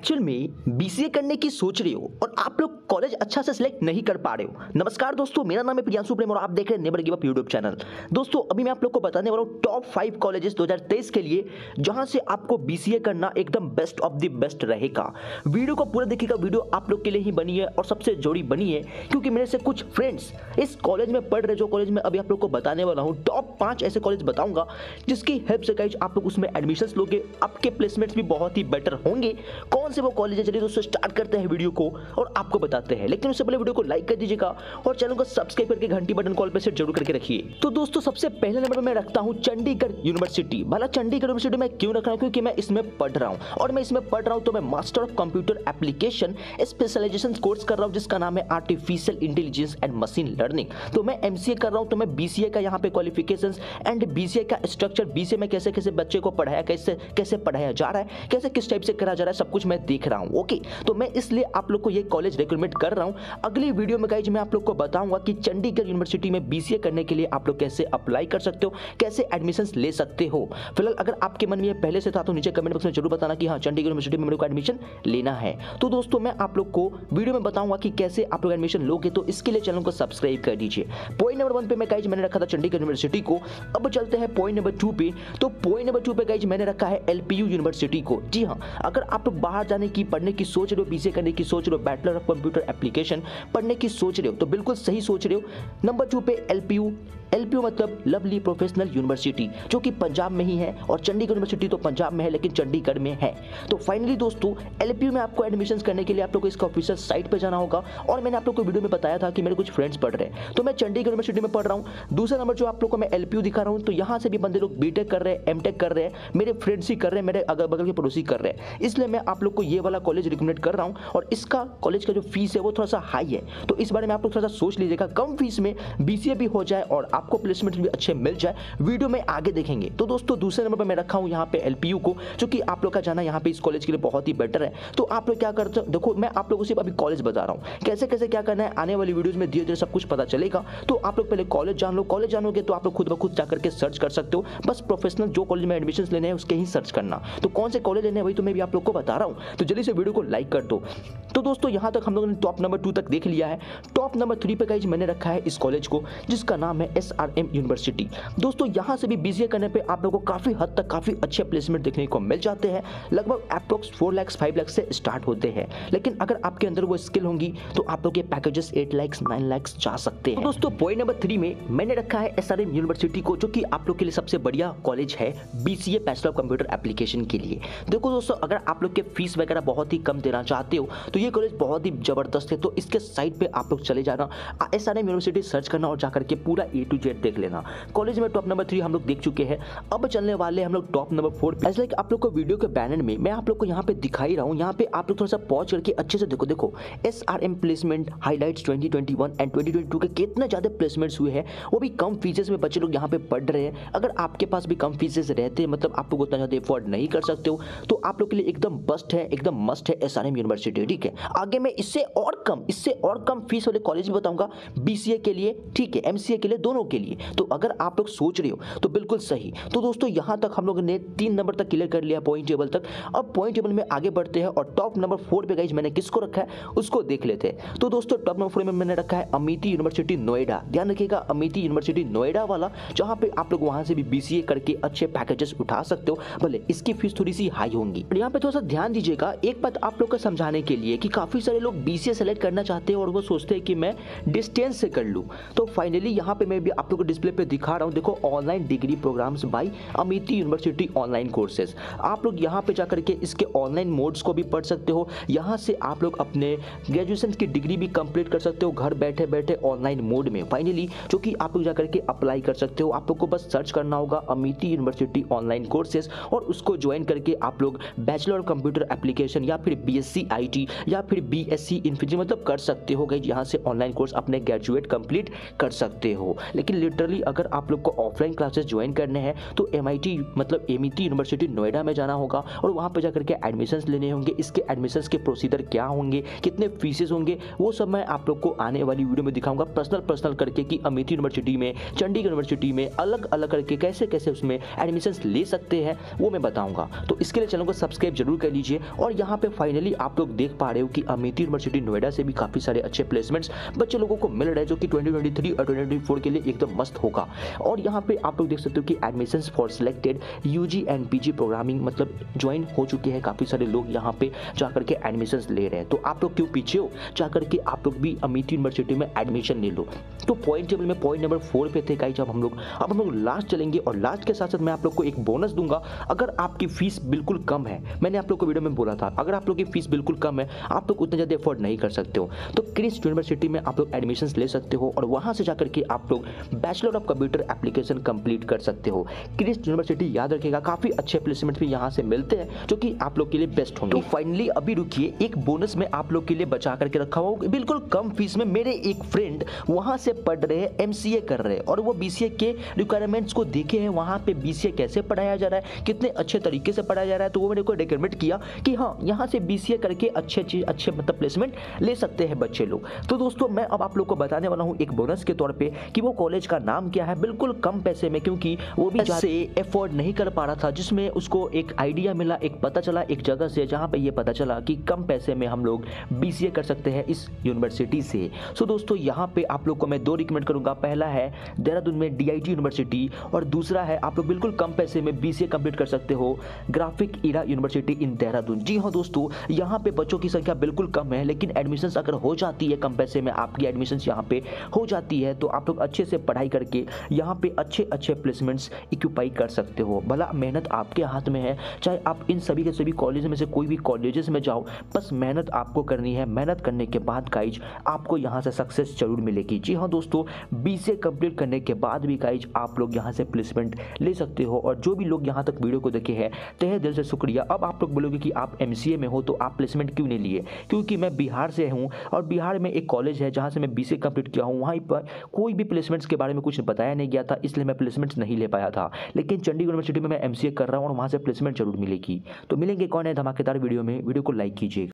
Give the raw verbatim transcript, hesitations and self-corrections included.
Actual में BCA करने की सोच रहे हो और आप लोग कॉलेज अच्छा से सिलेक्ट नहीं कर पा रहे हो। नमस्कार दोस्तों, मेरा नाम है प्रियांश प्रेम और आप देख रहे हैं never give up YouTube channel. दोस्तों अभी मैं आप लोग को बताने वाला हूँ टॉप फाइव कॉलेजेस दो हज़ार तेईस के लिए जहां से आपको बीसीए करना एकदम बेस्ट ऑफ द बेस्ट रहेगा। वीडियो को पूरा देखिएगा, वीडियो आप लोग के लिए ही बनी है और सबसे जोड़ी बनी है क्योंकि मेरे से कुछ फ्रेंड्स इस कॉलेज में पढ़ रहे, जो कॉलेज में अभी आप लोग को बताने वाला हूँ टॉप पाँच ऐसे कॉलेज बताऊंगा जिसकी हेल्प से गाइस आप लोग उसमें एडमिशंस लोगे, आपके प्लेसमेंट्स भी बहुत ही बेटर होंगे। कौन से वो कॉलेज है, चलिए दोस्तों स्टार्ट करते हैं वीडियो को और आपको बताते हैं। लेकिन उससे पहले वीडियो को लाइक कर दीजिएगा और चैनल को सब्सक्राइब करके घंटी बटन कॉल पे सेट जरूर करके रखिए। तो दोस्तों सबसे पहले नंबर मैं रखता हूँ चंडीगढ़ यूनिवर्सिटी। भला चंडीगढ़ यूनिवर्सिटी मैं क्यों रख रहा हूँ, क्योंकि मैं इसमें पढ़ रहा हूँ और मैं इसमें पढ़ रहा हूँ तो मैं master of computer application specialisation course कर रहा हूँ जिसका नाम है artificial intelligence and machine learning. तो मैं एमसीए कर रहा हूँ, तो मैं बीसीए का यहाँ पे क्वालिफिकेशन एंड बीसीए का स्ट्रक्चर, बीसीए में कैसे कैसे बच्चे को पढ़ाया, कैसे कैसे पढ़ाया जा रहा है, कैसे किस टाइप से करा जा रहा है, सब कुछ मैं देख रहा हूँ। ओके, तो मैं इसलिए आप लोग को ये कॉलेज रिकमेंड कर रहा हूँ। अगली वीडियो में गाइज मैं आप लोग को बताऊंगा कि चंडीगढ़ यूनिवर्सिटी में बीसीए करने के लिए आप लोग कैसे अप्लाई कर सकते हो, कैसे एडमिशंस ले सकते हो। फिलहाल अगर आपके मन में ये पहले से था तो नीचे कमेंट बॉक्स में जरूर बताना कि हाँ चंडीगढ़ यूनिवर्सिटी में मेरे को एडमिशन लेना है। तो दोस्तों मैं आप लोग को वीडियो में बताऊंगा कि कैसे आप लोग एडमिशन लोगे, तो इसके लिए चैनल को सब्सक्राइब कर दीजिए। पॉइंट नंबर वन पे मैं गाइज मैंने रखा था चंडीगढ़ यूनिवर्सिटी को। अब चलते हैं पॉइंट नंबर टू पे। तो पॉइंट नंबर टू पे गाइज मैंने रखा है एलपीयू यूनिवर्सिटी को। जी हाँ, अगर आप लोग बाहर जाने की, पढ़ने की सोच रहे हो, बीसीए करने की सोच रहे हो, बैचलर ऑफ कंप्यूटर एप्लीकेशन पढ़ने की सोच रहे हो, तो बिल्कुल सही सोच रहे हो। नंबर टू पे एलपीयू। एलपीयू मतलब लवली प्रोफेशनल यूनिवर्सिटी, जो कि पंजाब में ही है और चंडीगढ़ यूनिवर्सिटी तो पंजाब में है लेकिन चंडीगढ़ में है। तो फाइनली दोस्तों एलपीयू में आपको एडमिशंस करने के लिए आप लोग को इसका ऑफिशियल साइट पे जाना होगा और मैंने आप लोग को वीडियो में बताया था कि मेरे कुछ फ्रेंड्स पढ़ रहे हैं, तो मैं चंडीगढ़ यूनिवर्सिटी में पढ़ रहा हूँ। दूसरा नंबर जो आप लोग को मैं एलपीयू दिखा रहा हूँ, तो यहाँ से भी बंदे लोग बीटेक कर रहे हैं, एमटेक कर रहे हैं, मेरे फ्रेंड्स ही कर रहे हैं, मेरे अगल बगल के पड़ोसी कर रहे हैं, इसलिए मैं आप लोग को ये वाला कॉलेज रिकमेंड कर रहा हूँ। और इसका कॉलेज का जो फीस है वो थोड़ा सा हाई है, तो इस बारे में आप लोग थोड़ा सा सोच लीजिएगा। कम फीस में बीसीए भी हो जाए और आपको प्लेसमेंट भी अच्छे मिल जाए, वीडियो में आगे देखेंगे। तो दोस्तों दूसरे नंबर पर मैं रखा हूं यहां पे एलपीयू को, जो कि आप लोग का जाना यहां पे इस कॉलेज के लिए बहुत ही बेटर है। तो आप लोग क्या करते हो, देखो मैं आप लोगों से अभी कॉलेज बता रहा हूं कैसे कैसे क्या करना है, आने वाली वीडियोस में धीरे धीरे सब कुछ पता चलेगा। तो आप लोग पहले कॉलेज जान लो, कॉलेज जानोगे तो आप लोग खुद ब खुद जाकर के सर्च कर सकते हो। बस प्रोफेशनल जो कॉलेज में एडमिशन लेने हैं उसके ही सर्च करना। तो कौन से कॉलेज लेने हैं वही तो मैं भी आप लोग को बता रहा हूँ, तो जल्दी से वीडियो को लाइक कर दो। तो दोस्तों यहाँ तक हम लोगों ने टॉप नंबर टू तक देख लिया है। टॉप नंबर थ्री पे गाइस मैंने रखा है इस कॉलेज को जिसका नाम है एसआरएम यूनिवर्सिटी। दोस्तों यहाँ से भी बीसीए करने पे आप लोगों को काफ़ी हद तक काफ़ी अच्छे प्लेसमेंट देखने को मिल जाते हैं, लगभग approx four lakhs five lakhs से स्टार्ट होते हैं। लेकिन अगर आपके अंदर वो स्किल होंगी तो आप लोग के packages eight lakhs nine lakhs जा सकते हैं। दोस्तों पॉइंट नंबर थ्री में मैंने रखा है एसआरएम यूनिवर्सिटी को, जो कि आप लोग के लिए सबसे बढ़िया कॉलेज है BCA bachelor of computer application के लिए। देखो दोस्तों अगर आप लोग के फीस वगैरह बहुत ही कम देना चाहते हो तो ये कॉलेज बहुत ही जबरदस्त है, तो इसके साइट पे आप लोग चले जाना, एसआरएम यूनिवर्सिटी सर्च करना और जाकर के पूरा ए टू जेड देख लेना। कॉलेज में टॉप नंबर थ्री हम लोग देख चुके हैं, अब चलने वाले हम लोग टॉप नंबर फोर। ऐसा लाइक आप लोग को वीडियो के बैनर में मैं आप लोग को यहाँ पे दिखाई रहा हूँ, यहाँ पे आप लोग थोड़ा सा पॉज करके अच्छे से देखो। देखो SRM placement highlights twenty twenty one and twenty twenty two के कितने ज़्यादा प्लेसमेंट्स हुए हैं, वो भी कम फीसेस में बच्चे लोग यहाँ पे पढ़ रहे हैं। अगर आपके पास भी कम फीसेस रहते हैं, मतलब आप लोग उतना ज़्यादा एफोर्ड नहीं कर सकते हो, तो आप लोग के लिए एकदम बेस्ट है, एकदम मस्ट है एसआरएम यूनिवर्सिटी। ठीक है, आगे मैं इससे और कम इससे और कम फीस वाले कॉलेज भी बताऊँगा बीसीए के लिए, ठीक है, एमसीए के लिए, दोनों के लिए। तो अगर आप लोग सोच रहे हो तो बिल्कुल सही। तो दोस्तों यहाँ तक हम लोग ने तीन नंबर तक क्लियर कर लिया पॉइंट टेबल तक। अब पॉइंट टेबल में आगे बढ़ते हैं और टॉप नंबर फोर पे गाइज मैंने किसको रखा है उसको देख लेते हैं। तो दोस्तों टॉप नंबर फोर में मैंने रखा है अमिटी यूनिवर्सिटी नोएडा। ध्यान रखिएगा अमिटी यूनिवर्सिटी नोएडा वाला, जहाँ पे आप लोग वहाँ से भी बीसीए करके अच्छे पैकेजेस उठा सकते हो, भले इसकी फीस थोड़ी सी हाई होंगी। यहाँ पे थोड़ा सा ध्यान दीजिएगा, एक बात आप लोग को समझाने के लिए कि काफ़ी सारे लोग बीसीए सेलेक्ट करना चाहते हैं और वो सोचते हैं कि मैं डिस्टेंस से कर लूँ। तो फाइनली यहाँ पे मैं भी आप लोग को डिस्प्ले पे दिखा रहा हूँ, देखो online degree programmes by Amity university online courses. आप लोग यहाँ पे जाकर के इसके ऑनलाइन मोड्स को भी पढ़ सकते हो, यहाँ से आप लोग अपने ग्रेजुएशन की डिग्री भी कंप्लीट कर सकते हो घर बैठे बैठे ऑनलाइन मोड में। फाइनली जो कि आप लोग जाकर के अप्लाई कर सकते हो, आप लोग को बस सर्च करना होगा अमिटी यूनिवर्सिटी ऑनलाइन कोर्सेज और उसको ज्वाइन करके आप लोग बैचलर ऑफ कंप्यूटर एप्लीकेशन या फिर B S C I T या फिर बी एस सी इंफीजिंग मतलब कर सकते हो गई, यहाँ से ऑनलाइन कोर्स अपने ग्रेजुएट कंप्लीट कर सकते हो। लेकिन लिटरली अगर आप लोग को ऑफलाइन क्लासेस ज्वाइन करने हैं तो एमआईटी मतलब एमिटी यूनिवर्सिटी नोएडा में जाना होगा और वहाँ पर जाकर के एडमिशंस लेने होंगे। इसके एडमिशंस के प्रोसीजर क्या होंगे, कितने फीसेस होंगे, वो सब मैं आप लोग को आने वाली वीडियो में दिखाऊंगा पर्सनल पर्सनल करके कि अमिटी यूनिवर्सिटी में, चंडीगढ़ यूनिवर्सिटी में अलग अलग करके कैसे कैसे उसमें एडमिशंस ले सकते हैं वो मैं बताऊँगा। तो इसके लिए चैनल को सब्सक्राइब जरूर कर लीजिए और यहाँ पे फाइनली आप लोग देख पा रहे हो कि अमिति यूनिवर्सिटी नोएडा से भी काफ़ी सारे अच्छे प्लेसमेंट्स बच्चे लोगों को मिल रहे हैं, जो कि ट्वेंटी ट्वेंटी थ्री और ट्वेंटी ट्वेंटी फोर के लिए एकदम मस्त होगा। और यहाँ पे आप लोग देख सकते हो कि admissions for selected UG and PG programming मतलब ज्वाइन हो चुके हैं, काफ़ी सारे लोग यहाँ पे जाकर के एडमिशंस ले रहे हैं। तो आप लोग क्यों पीछे हो, जाकर के आप लोग भी अमिति यूनिवर्सिटी में एडमिशन ले लो। तो पॉइंट टेबल में पॉइंट नंबर फोर पे थे गाइस, जब हम लोग अब हम लोग लास्ट चलेंगे और लास्ट के साथ साथ मैं आप लोग को एक बोनस दूंगा अगर आपकी फीस बिल्कुल कम है। मैंने आप लोग को वीडियो में बोला था अगर आप लोग की फीस बिल्कुल कम है, आप लोग उतना ज़्यादा एफोर्ड नहीं कर सकते हो, तो क्रिस्ट यूनिवर्सिटी में आप लोग एडमिशंस ले सकते हो और वहाँ से जाकर के आप लोग bachelor of computer application complete कर सकते हो। क्रिस्ट यूनिवर्सिटी याद रखिएगा, काफ़ी अच्छे प्लेसमेंट्स भी यहाँ से मिलते हैं जो कि आप लोग के लिए बेस्ट होंगे। तो फाइनली अभी रुकिए, एक बोनस में आप लोग के लिए बचा करके रखा हुआ बिल्कुल कम फीस में। मेरे एक फ्रेंड वहाँ से पढ़ रहे हैं, एमसीए कर रहे हैं और वो बीसीए के रिक्वायरमेंट्स को देखे हैं, वहाँ पे बीसीए कैसे पढ़ाया जा रहा है, कितने अच्छे तरीके से पढ़ाया जा रहा है। तो वो मेरे को रिकमेंड किया कि हाँ यहाँ से बीसीए करके अच्छे चीज अच्छे मतलब प्लेसमेंट ले सकते हैं बच्चे लोग। तो दोस्तों मैं अब आप लोग को बताने वाला हूँ एक बोनस के तौर पर कि वो कॉलेज का नाम क्या है बिल्कुल कम पैसे में, क्योंकि वो भी से एफोर्ड नहीं कर पा रहा था, जिसमें उसको एक आइडिया मिला, एक पता चला एक जगह से जहाँ पर यह पता चला कि कम पैसे में हम लोग बीसीए कर सकते हैं इस यूनिवर्सिटी से। सो दोस्तों यहाँ पे आप लोग को मैं दो रिकमेंड करूँगा, पहला है देहरादून में डी आई टी यूनिवर्सिटी और दूसरा है आप लोग बिल्कुल कम पैसे में बीसीए कंप्लीट कर सकते हो graphic era university in Dehradun. जी हाँ दोस्तों, यहाँ पे बच्चों की संख्या बिल्कुल कम है, लेकिन एडमिशंस अगर हो जाती है कम पैसे में, आपकी एडमिशंस यहाँ पे हो जाती है, तो आप लोग अच्छे से पढ़ाई करके यहाँ पे अच्छे अच्छे प्लेसमेंट्स इक्यूपाई कर सकते हो। भला मेहनत आपके हाथ में है, चाहे आप इन सभी के सभी कॉलेज में से कोई भी कॉलेजेस में जाओ, बस मेहनत आपको करनी है। मेहनत करने के बाद गाइज आपको यहाँ से सक्सेस जरूर मिलेगी। जी हाँ दोस्तों, बीसीए कंप्लीट करने के बाद भी गाइज आप लोग यहाँ से प्लेसमेंट ले सकते हो। और जो भी लोग यहाँ तक वीडियो को देखे हैं, तहे दिल से शुक्रिया। अब आप लोग बोलोगे कि आप एमसीए में हो तो आप प्लेसमेंट क्यों नहीं लिए, क्योंकि मैं बिहार से हूँ और बिहार में एक कॉलेज है जहाँ से मैं बीसीए कंप्लीट किया हूँ, वहाँ पर कोई भी प्लेसमेंट्स के बारे में कुछ बताया नहीं गया था, इसलिए मैं प्लेसमेंट्स नहीं ले पाया था। लेकिन चंडीगढ़ यूनिवर्सिटी में मैं एमसीए कर रहा हूँ और वहाँ से प्लेसमेंट जरूर मिलेगी। तो मिलेंगे कौन है धमाकेदार वीडियो में, वीडियो को लाइक कीजिएगा।